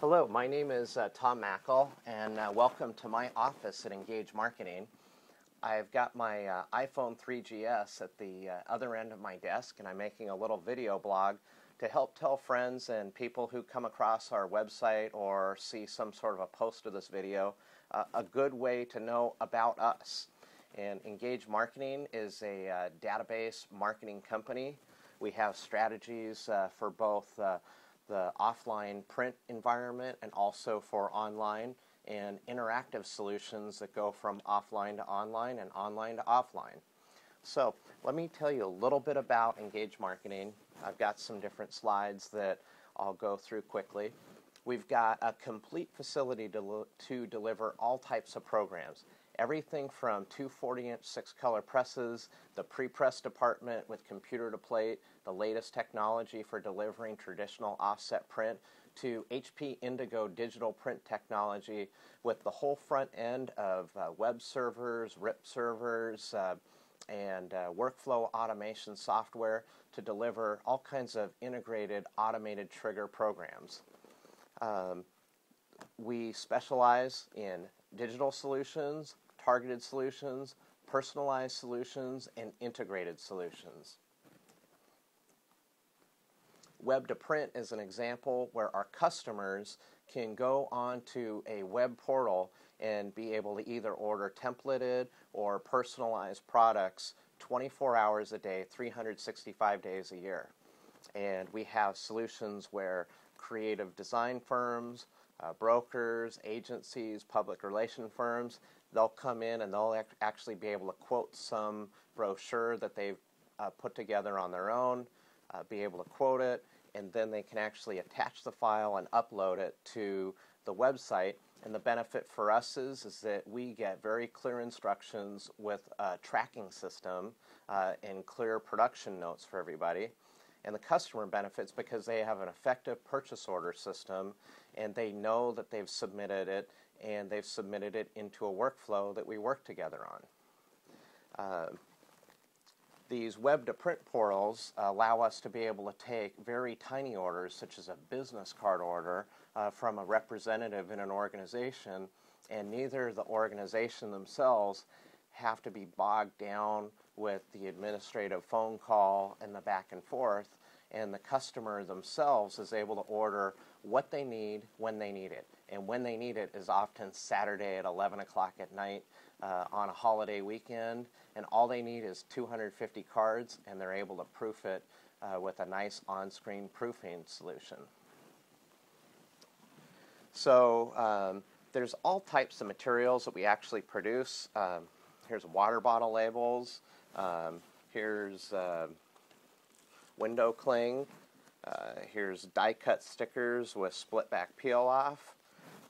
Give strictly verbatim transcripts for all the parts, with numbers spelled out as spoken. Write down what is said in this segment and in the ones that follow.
Hello, my name is uh, Tom Mackel, and uh, welcome to my office at Engage Marketing. I've got my uh, iPhone three G S at the uh, other end of my desk, and I'm making a little video blog to help tell friends and people who come across our website or see some sort of a post of this video uh, a good way to know about us. And Engage Marketing is a uh, database marketing company. We have strategies uh, for both uh, the offline print environment and also for online, and interactive solutions that go from offline to online and online to offline. So let me tell you a little bit about Engage Marketing. I've got some different slides that I'll go through quickly. We've got a complete facility to, to deliver all types of programs. Everything from two forty-inch six-color presses, the pre-press department with computer-to-plate, the latest technology for delivering traditional offset print, to H P Indigo digital print technology with the whole front end of uh, web servers, R I P servers, uh, and uh, workflow automation software to deliver all kinds of integrated automated trigger programs. Um, we specialize in digital solutions, targeted solutions, personalized solutions, and integrated solutions. Web to Print is an example where our customers can go onto a web portal and be able to either order templated or personalized products twenty-four hours a day, three hundred sixty-five days a year. And we have solutions where creative design firms, Uh, brokers, agencies, public relation firms, they'll come in and they'll act actually be able to quote some brochure that they've uh, put together on their own, uh, be able to quote it, and then they can actually attach the file and upload it to the website. And the benefit for us is, is that we get very clear instructions with a tracking system uh, and clear production notes for everybody. And the customer benefits because they have an effective purchase order system, and they know that they've submitted it, and they've submitted it into a workflow that we work together on. Uh, these web to print portals allow us to be able to take very tiny orders, such as a business card order, uh, from a representative in an organization, and neither the organization themselves have to be bogged down with the administrative phone call and the back and forth, and the customer themselves is able to order what they need when they need it. And when they need it is often Saturday at eleven o'clock at night uh, on a holiday weekend, and all they need is two hundred fifty cards, and they're able to proof it uh, with a nice on-screen proofing solution. So um, there's all types of materials that we actually produce. Um, Here's water bottle labels, um, here's uh, window cling, uh, here's die-cut stickers with split-back peel-off.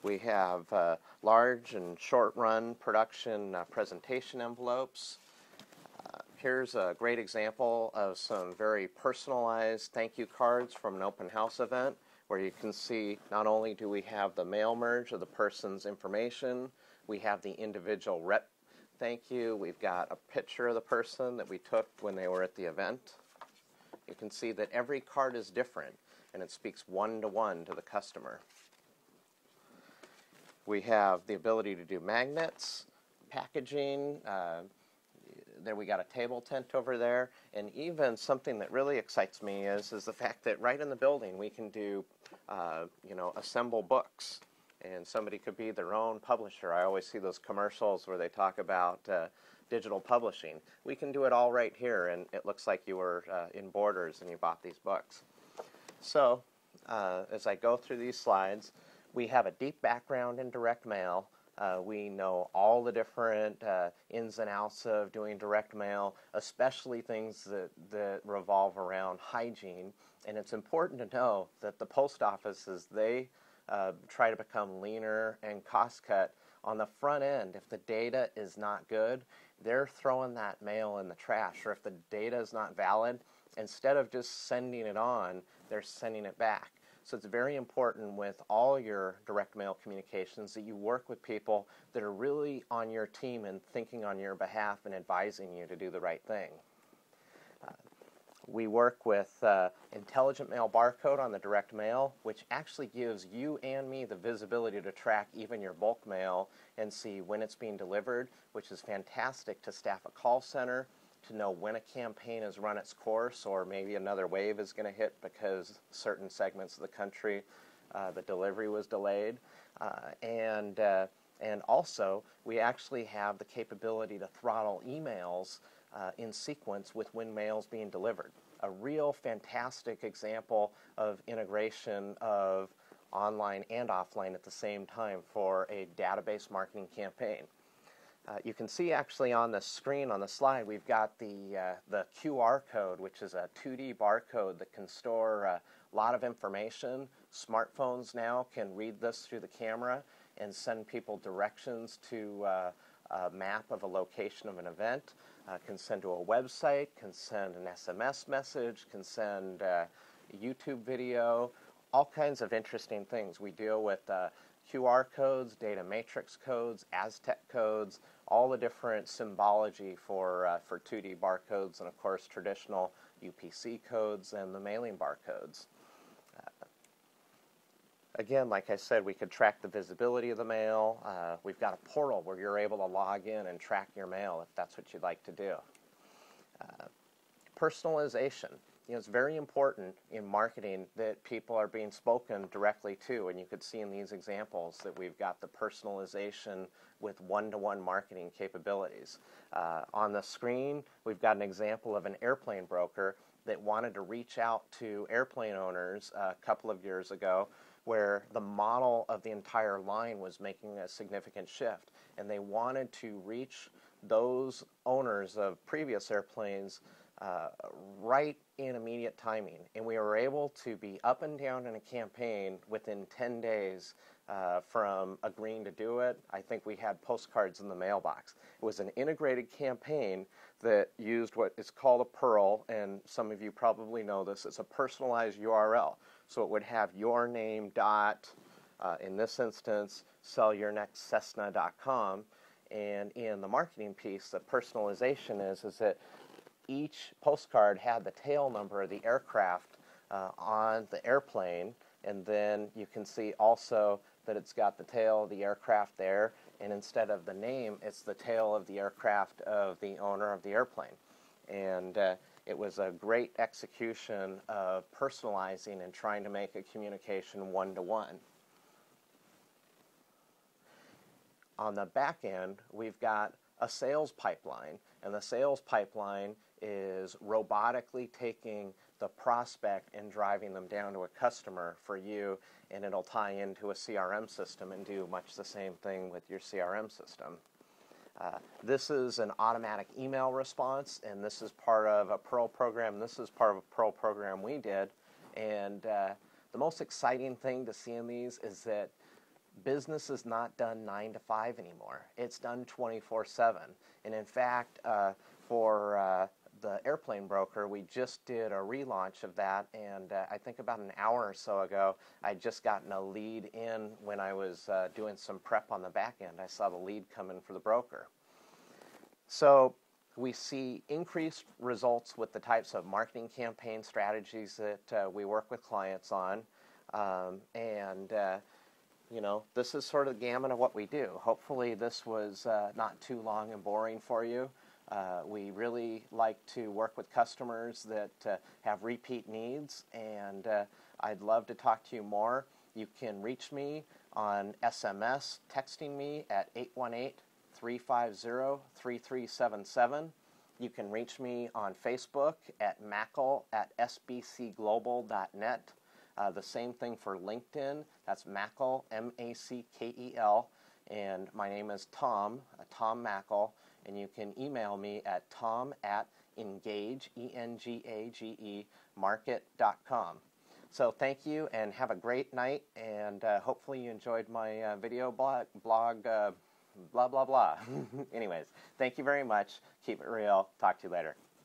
We have uh, large and short-run production uh, presentation envelopes. Uh, here's a great example of some very personalized thank you cards from an open house event, where you can see not only do we have the mail merge of the person's information, we have the individual rep thank you. We've got a picture of the person that we took when they were at the event. You can see that every card is different, and it speaks one-to-one to the customer. We have the ability to do magnets, packaging. Uh, there we got a table tent over there, and even something that really excites me is, is the fact that right in the building we can do, uh, you know, assemble books. And somebody could be their own publisher. I always see those commercials where they talk about uh, digital publishing. We can do it all right here, and it looks like you were uh, in Borders and you bought these books. So uh, as I go through these slides, we have a deep background in direct mail. Uh, we know all the different uh, ins and outs of doing direct mail, especially things that, that revolve around hygiene. And it's important to know that the post offices, they Uh, try to become leaner and cost cut on the front end. If the data is not good, they're throwing that mail in the trash, or if the data is not valid, instead of just sending it on, they're sending it back. So it's very important with all your direct mail communications that you work with people that are really on your team and thinking on your behalf and advising you to do the right thing. Uh, We work with uh, Intelligent Mail Barcode on the direct mail, which actually gives you and me the visibility to track even your bulk mail and see when it's being delivered, which is fantastic to staff a call center, to know when a campaign has run its course or maybe another wave is going to hit because certain segments of the country, uh, the delivery was delayed. Uh, and, uh, and also, we actually have the capability to throttle emails Uh, in sequence with when mail's being delivered. A real fantastic example of integration of online and offline at the same time for a database marketing campaign. Uh, you can see actually on the screen on the slide we've got the, uh, the Q R code, which is a two D barcode that can store a lot of information. Smartphones now can read this through the camera and send people directions to uh, a map of a location of an event. Uh, can send to a website, can send an S M S message, can send uh, a YouTube video, all kinds of interesting things. We deal with uh, Q R codes, data matrix codes, Aztec codes, all the different symbology for, uh, for two D barcodes and, of course, traditional U P C codes and the mailing barcodes. Uh, Again, like I said, we could track the visibility of the mail. Uh, we've got a portal where you're able to log in and track your mail if that's what you'd like to do. Uh, personalization. You know, it's very important in marketing that people are being spoken directly to, and you could see in these examples that we've got the personalization with one-to-one marketing capabilities. Uh, on the screen, we've got an example of an airplane broker that wanted to reach out to airplane owners a couple of years ago, where the model of the entire line was making a significant shift, and they wanted to reach those owners of previous airplanes uh, right in immediate timing. And we were able to be up and down in a campaign within ten days uh, from agreeing to do it. I think we had postcards in the mailbox. It was an integrated campaign that used what is called a Perl, and some of you probably know this. It's a personalized U R L. So it would have your name dot, uh, in this instance, sell your next Cessna dot com. And in the marketing piece, the personalization is, is that each postcard had the tail number of the aircraft uh, on the airplane. And then you can see also that it's got the tail of the aircraft there. And instead of the name, it's the tail of the aircraft of the owner of the airplane. And uh, it was a great execution of personalizing and trying to make a communication one-to-one. On the back end, we've got a sales pipeline, and the sales pipeline is robotically taking the prospect and driving them down to a customer for you, and it'll tie into a C R M system and do much the same thing with your C R M system. Uh, this is an automatic email response, and this is part of a Perl program. This is part of a Perl program we did. And uh, the most exciting thing to see in these is that business is not done nine to five anymore. It's done twenty-four seven. And in fact, uh, for uh, the airplane broker, we just did a relaunch of that. And uh, I think about an hour or so ago, I'd just gotten a lead in when I was uh, doing some prep on the back end. I saw the lead come in for the broker. So we see increased results with the types of marketing campaign strategies that uh, we work with clients on. Um, and uh, You know, this is sort of the gamut of what we do. Hopefully this was uh, not too long and boring for you. Uh, we really like to work with customers that uh, have repeat needs, and uh, I'd love to talk to you more. You can reach me on S M S, texting me at eight one eight, three five zero, three three seven seven. You can reach me on Facebook at Mackel at S B C global dot net. Uh, the same thing for LinkedIn. That's Mackel, M A C K E L, and my name is Tom, uh, Tom Mackel, and you can email me at tom at engage, E N G A G E, market dot com. So thank you, and have a great night, and uh, hopefully you enjoyed my uh, video blog, blog uh, blah, blah, blah. Anyways, thank you very much. Keep it real. Talk to you later.